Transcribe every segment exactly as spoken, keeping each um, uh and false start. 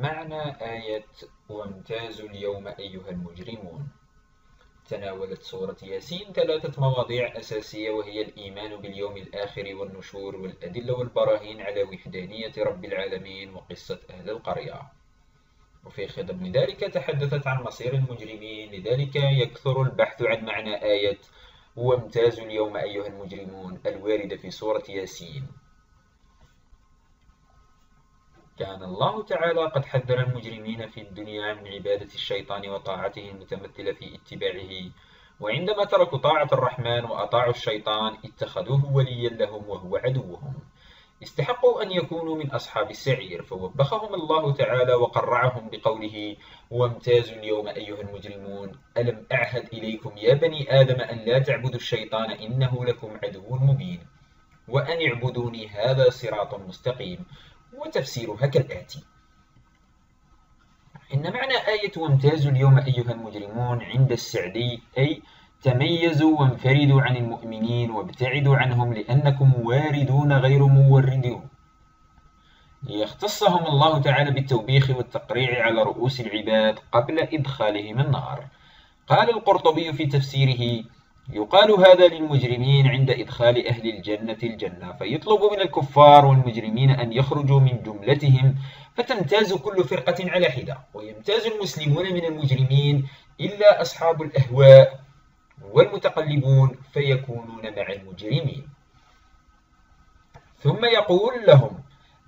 معنى آية وامتازوا اليوم أيها المجرمون تناولت سورة ياسين ثلاثة مواضيع أساسية، وهي الإيمان باليوم الآخر والنشور والأدلة والبراهين على وحدانية رب العالمين وقصة أهل القرية. وفي خضم ذلك تحدثت عن مصير المجرمين، لذلك يكثر البحث عن معنى آية وامتازوا اليوم أيها المجرمون الواردة في سورة ياسين. كان الله تعالى قد حذر المجرمين في الدنيا من عبادة الشيطان وطاعته المتمثلة في اتباعه، وعندما تركوا طاعة الرحمن وأطاعوا الشيطان اتخذوه وليا لهم وهو عدوهم، استحقوا أن يكونوا من أصحاب السعير، فوبخهم الله تعالى وقرعهم بقوله وامتازوا اليوم أيها المجرمون ألم أعهد إليكم يا بني آدم أن لا تعبدوا الشيطان إنه لكم عدو مبين وأن اعبدوني هذا صراط مستقيم. وتفسيرها كالآتي: إن معنى آية وامتازوا اليوم أيها المجرمون عند السعدي أي تميزوا وانفردوا عن المؤمنين وابتعدوا عنهم لأنكم واردون غير موردون، ليختصهم الله تعالى بالتوبيخ والتقريع على رؤوس العباد قبل إدخالهم النار. قال القرطبي في تفسيره: يقال هذا للمجرمين عند إدخال أهل الجنة الجنة، فيطلب من الكفار والمجرمين أن يخرجوا من جملتهم فتمتاز كل فرقة على حدة، ويمتاز المسلمون من المجرمين إلا أصحاب الأهواء والمتقلبون فيكونون مع المجرمين. ثم يقول لهم: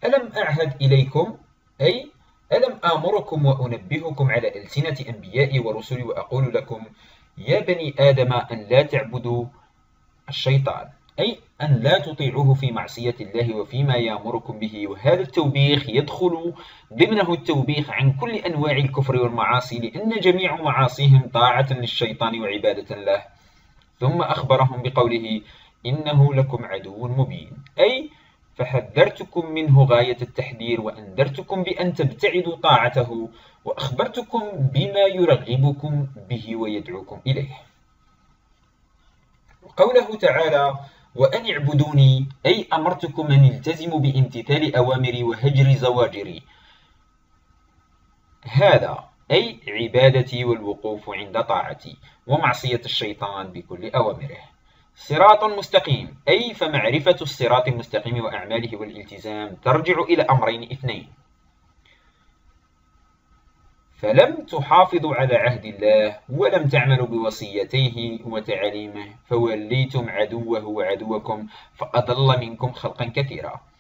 ألم أعهد إليكم أي ألم آمركم وأنبهكم على ألسنة أنبيائي ورسلي وأقول لكم يا بني آدم أن لا تعبدوا الشيطان، أي أن لا تطيعوه في معصية الله وفيما يأمركم به. وهذا التوبيخ يدخل ضمنه التوبيخ عن كل أنواع الكفر والمعاصي، لأن جميع معاصيهم طاعة للشيطان وعبادة له. ثم أخبرهم بقوله إنه لكم عدو مبين، أي فحذرتكم منه غاية التحذير وأنذرتكم بأن تبتعدوا طاعته وأخبرتكم بما يرغبكم به ويدعوكم إليه. وقوله تعالى وأن اعبدوني أي أمرتكم أن التزموا بامتثال أوامري وهجر زواجري، هذا أي عبادتي والوقوف عند طاعتي ومعصية الشيطان بكل أوامره. صراط مستقيم أي فمعرفة الصراط المستقيم وأعماله والالتزام ترجع إلى أمرين اثنين: فلم تحافظوا على عهد الله ولم تعملوا بوصيتيه وتعاليمه فوليتم عدوه وعدوكم فأضل منكم خلقا كثيرا.